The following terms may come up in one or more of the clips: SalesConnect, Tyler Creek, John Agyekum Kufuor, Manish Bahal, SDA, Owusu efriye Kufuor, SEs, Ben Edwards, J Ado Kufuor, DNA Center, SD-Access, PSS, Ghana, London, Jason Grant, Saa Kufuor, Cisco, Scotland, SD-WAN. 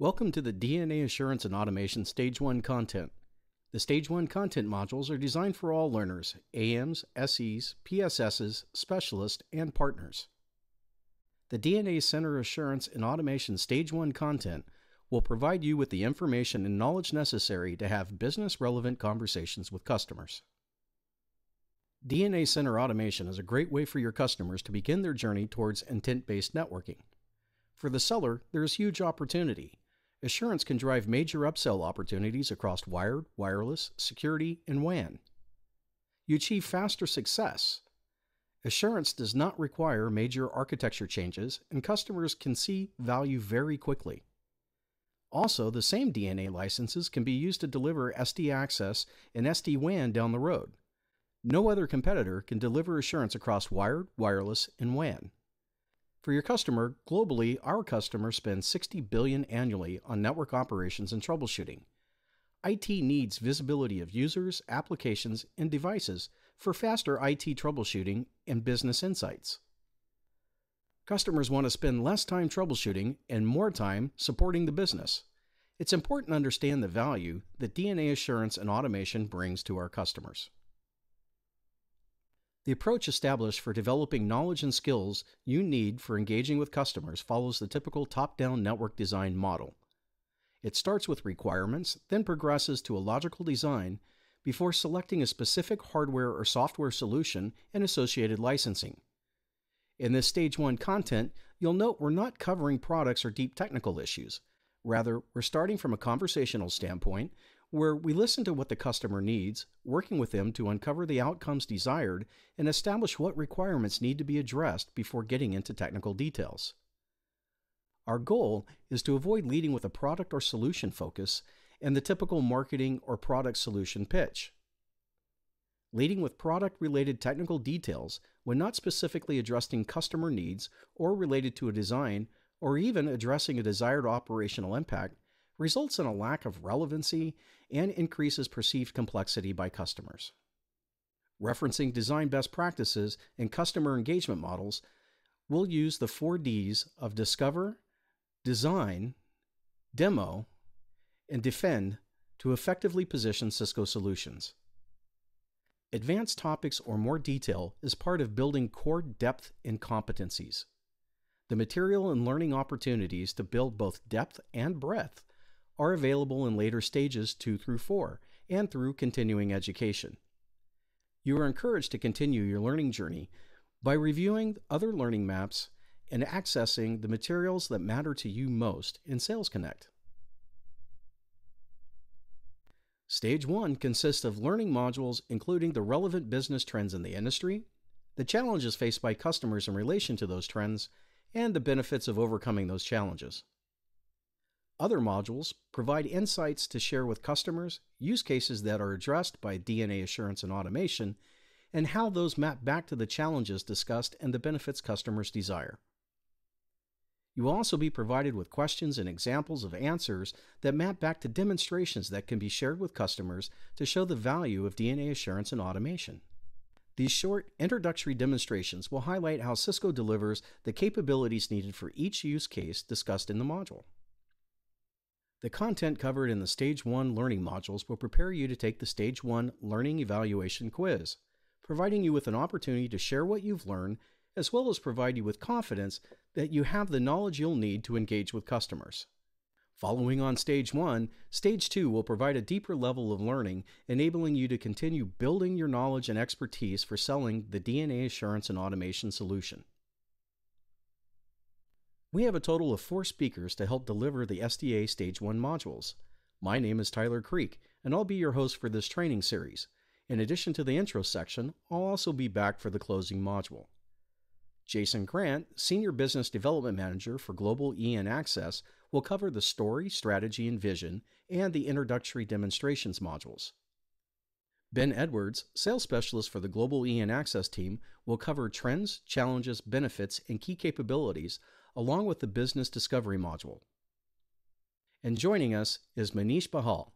Welcome to the DNA Assurance and Automation Stage 1 content. The Stage 1 content modules are designed for all learners, AMs, SEs, PSSs, specialists, and partners. The DNA Center Assurance and Automation Stage 1 content will provide you with the information and knowledge necessary to have business-relevant conversations with customers. DNA Center Automation is a great way for your customers to begin their journey towards intent-based networking. For the seller, there is huge opportunity. Assurance can drive major upsell opportunities across wired, wireless, security, and WAN. You achieve faster success. Assurance does not require major architecture changes, and customers can see value very quickly. Also, the same DNA licenses can be used to deliver SD-Access and SD-WAN down the road. No other competitor can deliver assurance across wired, wireless, and WAN. For your customer, globally, our customers spend $60 billion annually on network operations and troubleshooting. IT needs visibility of users, applications, and devices for faster IT troubleshooting and business insights. Customers want to spend less time troubleshooting and more time supporting the business. It's important to understand the value that DNA Assurance and Automation brings to our customers. The approach established for developing knowledge and skills you need for engaging with customers follows the typical top-down network design model. It starts with requirements, then progresses to a logical design before selecting a specific hardware or software solution and associated licensing. In this Stage 1 content, you'll note we're not covering products or deep technical issues. Rather, we're starting from a conversational standpoint where we listen to what the customer needs, working with them to uncover the outcomes desired and establish what requirements need to be addressed before getting into technical details. Our goal is to avoid leading with a product or solution focus and the typical marketing or product solution pitch. Leading with product-related technical details when not specifically addressing customer needs or related to a design or even addressing a desired operational impact results in a lack of relevancy and increases perceived complexity by customers. Referencing design best practices and customer engagement models, we'll use the 4 Ds of discover, design, demo, and defend to effectively position Cisco solutions. Advanced topics or more detail is part of building core depth and competencies. The material and learning opportunities to build both depth and breadth are available in later stages 2 through 4 and through continuing education. You are encouraged to continue your learning journey by reviewing other learning maps and accessing the materials that matter to you most in SalesConnect. Stage 1 consists of learning modules including the relevant business trends in the industry, the challenges faced by customers in relation to those trends, and the benefits of overcoming those challenges. Other modules provide insights to share with customers, use cases that are addressed by DNA Assurance and Automation, and how those map back to the challenges discussed and the benefits customers desire. You will also be provided with questions and examples of answers that map back to demonstrations that can be shared with customers to show the value of DNA Assurance and Automation. These short introductory demonstrations will highlight how Cisco delivers the capabilities needed for each use case discussed in the module. The content covered in the Stage 1 learning modules will prepare you to take the Stage 1 Learning Evaluation Quiz, providing you with an opportunity to share what you've learned, as well as provide you with confidence that you have the knowledge you'll need to engage with customers. Following on Stage 1, Stage 2 will provide a deeper level of learning, enabling you to continue building your knowledge and expertise for selling the DNA Assurance and Automation solution. We have a total of 4 speakers to help deliver the SDA Stage 1 modules. My name is Tyler Creek, and I'll be your host for this training series. In addition to the intro section, I'll also be back for the closing module. Jason Grant, Senior Business Development Manager for Global EN Access, will cover the story, strategy, and vision, and the introductory demonstrations modules. Ben Edwards, Sales Specialist for the Global EN Access team, will cover trends, challenges, benefits, and key capabilities, along with the Business Discovery module. And joining us is Manish Bahal,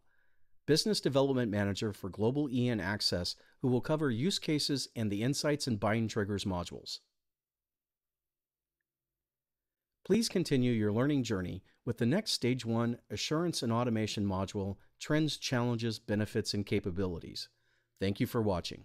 Business Development Manager for Global EN Access, who will cover use cases and the Insights and Buying Triggers modules. Please continue your learning journey with the next Stage 1 Assurance and Automation module, Trends, Challenges, Benefits, and Capabilities. Thank you for watching.